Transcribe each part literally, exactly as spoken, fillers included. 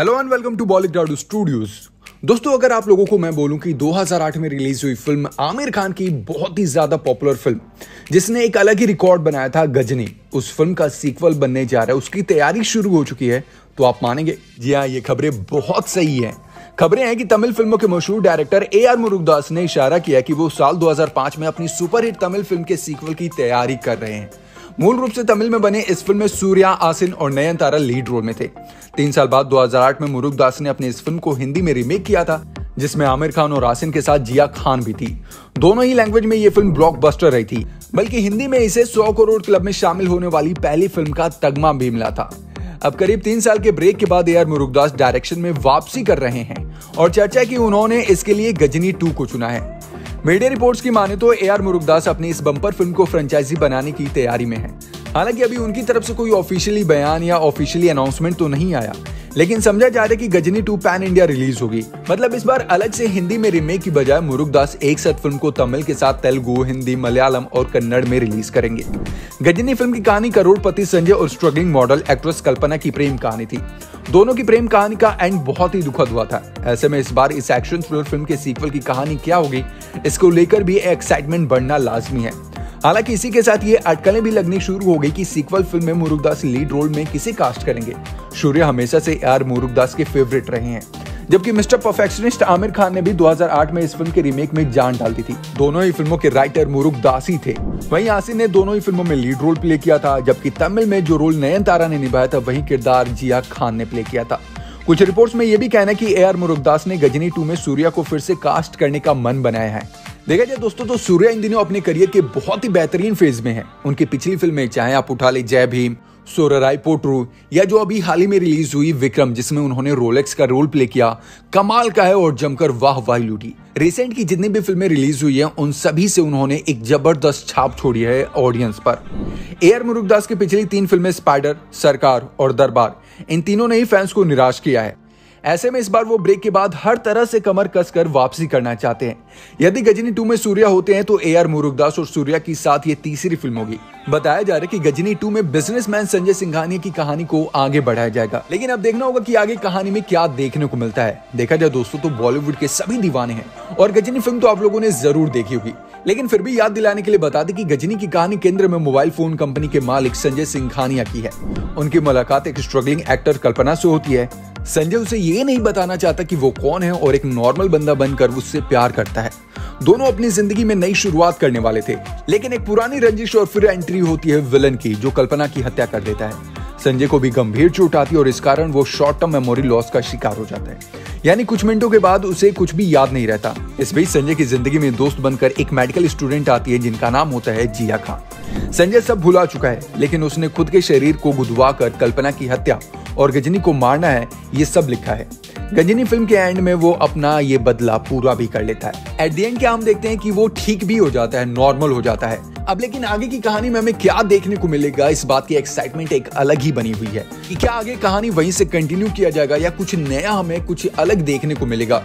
Hello and welcome to Bollywood studios. दोस्तों, अगर आप लोगों को मैं बोलूं कि दो हज़ार आठ में रिलीज हुई फिल्म आमिर खान की बहुत ही ज़्यादा पॉपुलर फिल्म जिसने एक अलग ही रिकॉर्ड बनाया था गजनी, उस फिल्म का सीक्वल बनने जा रहा है, उसकी तैयारी शुरू हो चुकी है। तो आप मानेंगे? जी हाँ, ये खबरें बहुत सही हैं। खबरें हैं कि तमिल फिल्मों के मशहूर डायरेक्टर ए आर मुरुगदास ने इशारा किया कि वो साल दो हज़ार पाँच में अपनी सुपरहिट तमिल फिल्म के सीक्वल की तैयारी कर रहे हैं। मूल रूप से तमिल में बने इस फिल्म में सूर्या, आसिन और नयनतारा लीड रोल में थे। तीन साल बाद दो हज़ार आठ में मुरुगदास ने अपनी इस फिल्म को हिंदी में रीमेक किया था, जिसमें आमिर खान और आसिन के साथ जिया खान भी थी। दोनों ही लैंग्वेज में ये फिल्म ब्लॉकबस्टर रही थी, बल्कि हिंदी में इसे सौ करोड़ क्लब में शामिल होने वाली पहली फिल्म का तगमा भी मिला था। अब करीब तीन साल के ब्रेक के बाद ए आर मुरुगदास डायरेक्शन में वापसी कर रहे हैं और चर्चा की उन्होंने इसके लिए गजनी टू को चुना है। मीडिया रिपोर्ट्स की माने तो ए आर मुरुगदास अपनी इस बम्पर फिल्म को फ्रेंचाइजी बनाने की तैयारी में है। हालांकि अभी उनकी तरफ से कोई ऑफिशियली बयान या ऑफिशियली अनाउंसमेंट तो नहीं आया, लेकिन समझा जा रहा है कि Ghajini two pan India release होगी। मतलब इस बार अलग से हिंदी में रीमेक की बजाय मुरुगदास एक साथ फिल्म को तमिल के साथ तेलुगु, हिंदी, मलयालम और कन्नड़ में रिलीज करेंगे। गजनी फिल्म की कहानी करोड़पति संजय और स्ट्रगलिंग मॉडल एक्ट्रेस कल्पना की प्रेम कहानी थी। दोनों की प्रेम कहानी का एंड बहुत ही दुखद हुआ था। ऐसे में इस बार इस एक्शन थ्रिलर फिल्म के सीक्वल की कहानी क्या होगी, इसको लेकर भी एक्साइटमेंट बढ़ना लाजमी है। हालांकि इसी के साथ ये अटकलें भी लगनी शुरू हो गई कि सीक्वल फिल्म में मुरुगदास लीड रोल में किसे कास्ट करेंगे। सूर्या हमेशा से ए आर मुरुगदास के फेवरेट रहे हैं, जबकि मिस्टर परफेक्शनिस्ट आमिर खान ने भी दो हज़ार आठ में इस फिल्म के रीमेक में जान डाल दी थी। दोनों ही फिल्मों के राइटर मुरुगदास ही थे। वहीं आसिन ने दोनों ही फिल्मों में लीड रोल प्ले किया था, जबकि तमिल में जो रोल नयनतारा ने निभाया था वही किरदार जिया खान ने प्ले किया था। कुछ रिपोर्ट्स में यह भी कहना है कि ए आर मुरुगदास ने गजनी टू में सूर्या को फिर से कास्ट करने का मन बनाया है। देखा जाए दोस्तों तो सूर्या इन दिनों अपने करियर के बहुत ही बेहतरीन फेज में है। उनकी पिछली फिल्में, चाहे आप उठा ले जय भीम, सोराराय पोटरू या जो अभी हाल ही में रिलीज हुई विक्रम, जिसमें उन्होंने रोलेक्स का रोल प्ले किया, कमाल का है और जमकर वाह वाह लूटी। रिसेंट की जितनी भी फिल्में रिलीज हुई हैं उन सभी से उन्होंने एक जबरदस्त छाप छोड़ी है ऑडियंस पर। ए आर मुरुगदास की पिछली तीन फिल्में स्पाइडर, सरकार और दरबार, इन तीनों ने ही फैंस को निराश किया है। ऐसे में इस बार वो ब्रेक के बाद हर तरह से कमर कसकर वापसी करना चाहते हैं। यदि गजनी टू में सूर्या होते हैं तो ए आर मुरुगदास और सूर्या के साथ ये तीसरी फिल्म होगी। बताया जा रहा है कि गजनी टू में बिजनेसमैन संजय सिंघानिया की कहानी को आगे बढ़ाया जाएगा, लेकिन अब देखना होगा कि आगे कहानी में क्या देखने को मिलता है। देखा जाए दोस्तों तो बॉलीवुड के सभी दीवाने हैं और गजनी फिल्म तो आप लोगों ने जरूर देखी होगी, लेकिन फिर भी याद दिलाने के लिए बता दें कि गजनी की कहानी केंद्र में मोबाइल फोन कंपनी के मालिक संजय सिंघानिया की है। उनकी मुलाकात एक स्ट्रगलिंग एक्टर कल्पना से होती है। संजय उसे ये नहीं बताना चाहता कि वो कौन है और एक नॉर्मल बंदा बनकर उससे प्यार करता है। दोनों अपनी जिंदगी में नई शुरुआत करने वाले थे, लेकिन एक पुरानी रंजिश और फिर एंट्री होती है विलन की, जो कल्पना की हत्या कर देता है। संजय को भी गंभीर चोट आती है और इस कारण वो शॉर्ट टर्म मेमोरी लॉस का शिकार हो जाता है, यानी कुछ मिनटों के बाद उसे कुछ भी याद नहीं रहता। इस बीच संजय की जिंदगी में दोस्त बनकर एक मेडिकल स्टूडेंट आती है, जिनका नाम होता है जिया खान। संजय सब भुला चुका है, लेकिन उसने खुद के शरीर को गुदवा कर कल्पना की हत्या और गजनी को मारना है, ये सब लिखा है। गजनी फिल्म के एंड में वो अपना ये बदला पूरा भी कर लेता है। एट द एंड क्या हम देखते हैं कि वो ठीक भी हो जाता है, नॉर्मल हो जाता है। अब लेकिन आगे की कहानी में हमें क्या देखने को मिलेगा, इस बात की एक्साइटमेंट एक अलग ही बनी हुई है कि क्या आगे कहानी वहीं से कंटिन्यू किया जाएगा या कुछ नया हमें कुछ अलग देखने को मिलेगा।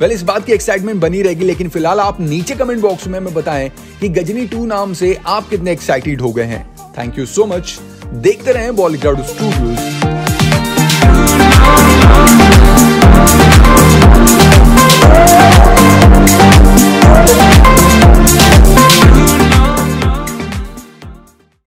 वेल, इस बात की एक्साइटमेंट बनी रहेगी, लेकिन फिलहाल आप नीचे कमेंट बॉक्स में हमें बताएं कि गजनी टू नाम से आप कितने एक्साइटेड हो गए हैं। Thank you so much. देखते रहे बॉलीवुड स्टूडियोज।